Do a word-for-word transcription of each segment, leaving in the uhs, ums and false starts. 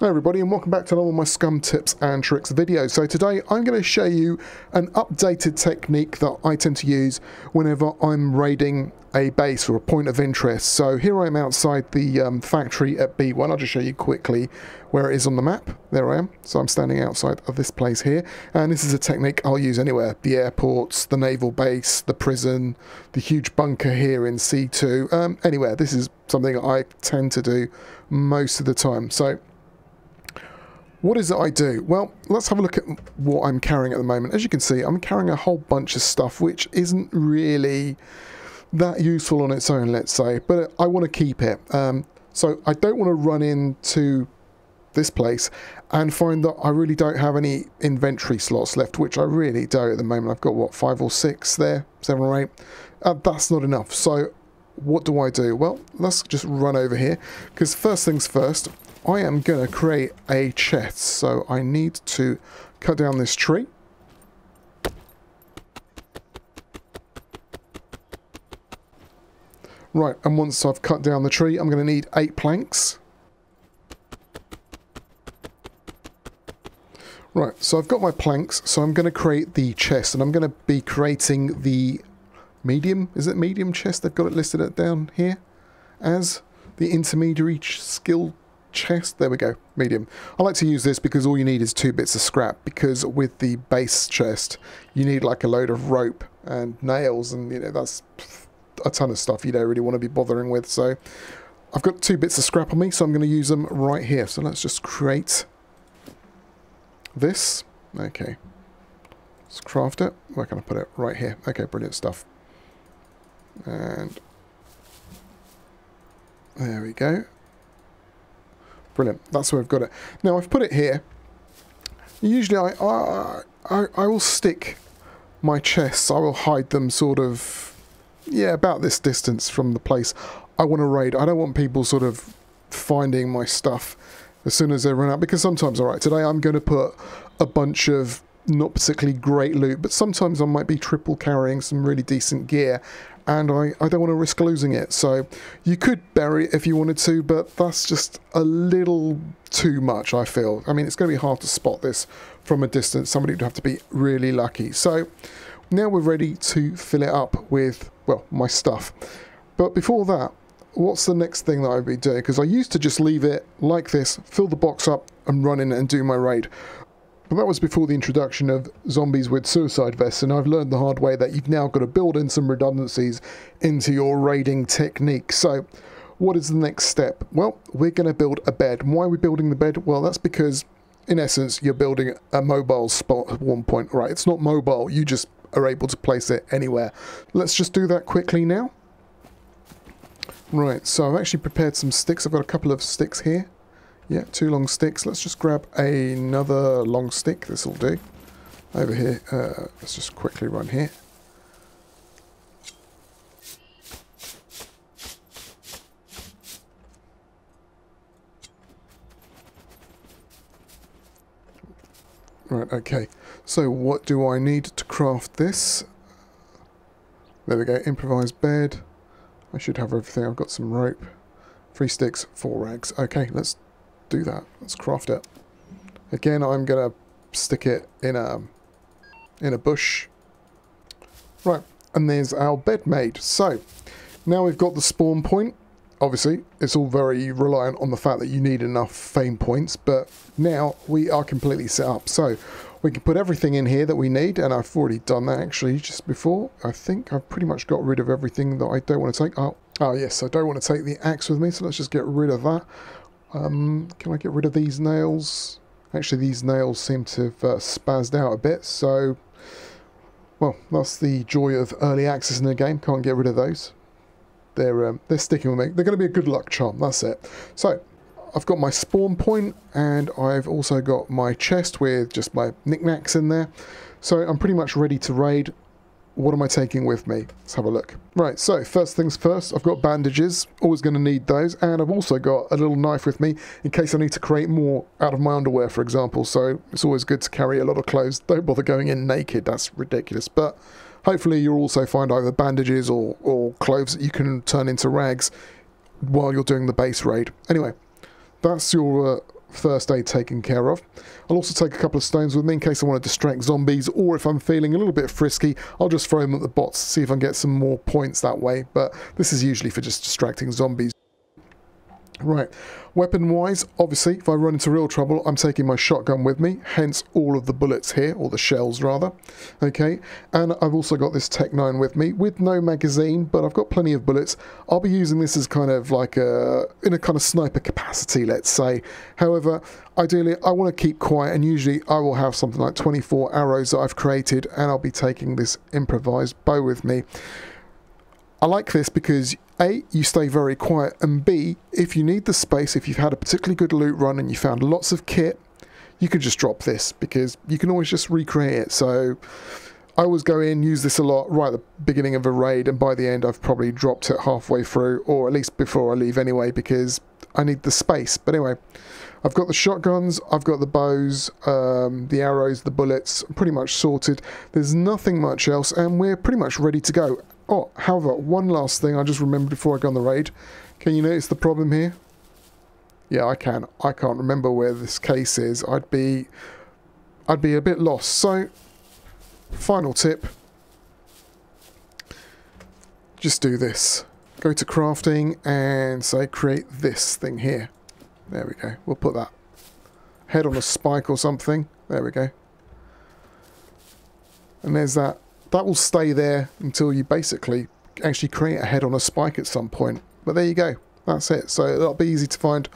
Hi everybody, and welcome back to another of my SCUM tips and tricks video. So today I'm going to show you an updated technique that I tend to use whenever I'm raiding a base or a point of interest. So here I am outside the um, factory at B one. I'll just show you quickly where it is on the map. There I am. So I'm standing outside of this place here, and this is a technique I'll use anywhere. The airports, the naval base, the prison, the huge bunker here in C two, um, anywhere. This is something I tend to do most of the time. So what is it I do? Well, let's have a look at what I'm carrying at the moment. As you can see, I'm carrying a whole bunch of stuff which isn't really that useful on its own, let's say, but I want to keep it. Um, so I don't want to run into this place and find that I really don't have any inventory slots left, which I really don't at the moment. I've got, what, five or six there, seven or eight. Uh, that's not enough. So what do I do? Well, let's just run over here, because first things first, I am going to create a chest, so I need to cut down this tree. Right, and once I've cut down the tree, I'm going to need eight planks. Right, so I've got my planks, so I'm going to create the chest, and I'm going to be creating the medium, is it medium chest? They've got it listed it down here as the intermediary skill chest. There we go, medium. I like to use this because all you need is two bits of scrap, because with the base chest you need like a load of rope and nails, and you know, that's a ton of stuff you don't really want to be bothering with. So I've got two bits of scrap on me, so I'm going to use them right here. So let's just create this. Okay, let's craft it. Where can I put it? Right here. Okay, brilliant stuff. And there we go. Brilliant. That's where I've got it. Now I've put it here. Usually I, I, I, I will stick my chests, I will hide them sort of, yeah, about this distance from the place I want to raid. I don't want people sort of finding my stuff as soon as they run out, because sometimes, alright, today I'm going to put a bunch of not particularly great loot, but sometimes I might be triple carrying some really decent gear, and I, I don't want to risk losing it. So you could bury it if you wanted to, but that's just a little too much, I feel. I mean, it's going to be hard to spot this from a distance. Somebody would have to be really lucky. So now we're ready to fill it up with, well, my stuff. But before that, what's the next thing that I'd be doing? Because I used to just leave it like this, fill the box up and run in and do my raid. But that was before the introduction of zombies with suicide vests, and I've learned the hard way that you've now got to build in some redundancies into your raiding technique. So what is the next step? Well, we're going to build a bed. Why are we building the bed? Well, that's because, in essence, you're building a mobile spot at one point. Right, it's not mobile. You just are able to place it anywhere. Let's just do that quickly now. Right, so I've actually prepared some sticks. I've got a couple of sticks here. Yeah, two long sticks. Let's just grab another long stick. This will do. Over here. Uh, let's just quickly run here. Right, okay. So what do I need to craft this? There we go. Improvised bed. I should have everything. I've got some rope. Three sticks, four rags. Okay, let's do that. Let's craft it. Again, I'm gonna stick it in a in a bush. Right, and there's our bed made. So now we've got the spawn point. Obviously, it's all very reliant on the fact that you need enough fame points, but now we are completely set up. So we can put everything in here that we need, and I've already done that actually just before. I think I've pretty much got rid of everything that I don't want to take. Oh, oh yes, I don't want to take the axe with me, so let's just get rid of that. Um, can I get rid of these nails? Actually, these nails seem to have uh, spazzed out a bit, so... Well, that's the joy of early access in the game. Can't get rid of those. They're, um, they're sticking with me. They're going to be a good luck charm, that's it. So, I've got my spawn point, and I've also got my chest with just my knickknacks in there. So, I'm pretty much ready to raid. What am I taking with me? Let's have a look. Right, so first things first, I've got bandages, always going to need those, and I've also got a little knife with me in case I need to create more out of my underwear, for example. So it's always good to carry a lot of clothes. Don't bother going in naked, that's ridiculous. But hopefully you'll also find either bandages or, or clothes that you can turn into rags while you're doing the base raid. Anyway, that's your uh, first aid taken care of. I'll also take a couple of stones with me in case I want to distract zombies, or if I'm feeling a little bit frisky, I'll just throw them at the bots, see if I can get some more points that way, but this is usually for just distracting zombies. Right, weapon-wise, obviously, if I run into real trouble, I'm taking my shotgun with me, hence all of the bullets here, or the shells, rather. Okay, and I've also got this Tech nine with me, with no magazine, but I've got plenty of bullets. I'll be using this as kind of like a, in a kind of sniper capacity, let's say. However, ideally, I want to keep quiet, and usually I will have something like twenty-four arrows that I've created, and I'll be taking this improvised bow with me. I like this because A, you stay very quiet, and B, if you need the space, if you've had a particularly good loot run and you found lots of kit, you can just drop this because you can always just recreate it. So I always go in, use this a lot right at the beginning of a raid, and by the end I've probably dropped it halfway through, or at least before I leave anyway, because I need the space. But anyway, I've got the shotguns, I've got the bows, um, the arrows, the bullets, pretty much sorted. There's nothing much else, and we're pretty much ready to go. Oh, however, one last thing I just remembered before I go on the raid. Can you notice the problem here? Yeah, I can. I can't remember where this case is. I'd be, I'd be a bit lost. So, final tip. Just do this. Go to crafting and say create this thing here. There we go. We'll put that head on a spike or something. There we go. And there's that. That will stay there until you basically actually create a head on a spike at some point. But there you go. That's it. So that'll be easy to find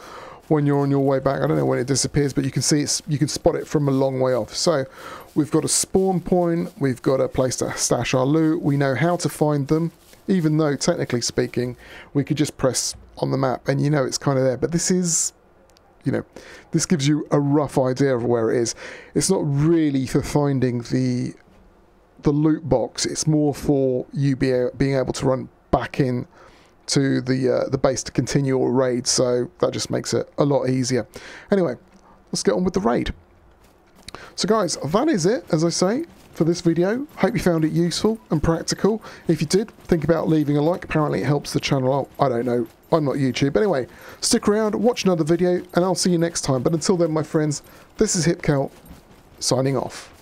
when you're on your way back. I don't know when it disappears, but you can see it's, you can spot it from a long way off. So we've got a spawn point. We've got a place to stash our loot. We know how to find them, even though technically speaking, we could just press on the map and you know it's kind of there. But this is... You know, this gives you a rough idea of where it is. It's not really for finding the... the loot box, it's more for you be, being able to run back in to the uh, the base to continue your raid, so that just makes it a lot easier. Anyway, let's get on with the raid. So guys, that is it, as I say, for this video. Hope you found it useful and practical. If you did, think about leaving a like. Apparently it helps the channel out. I don't know, I'm not YouTube. Anyway, stick around, watch another video, and I'll see you next time. But until then, my friends, this is HippCelt, signing off.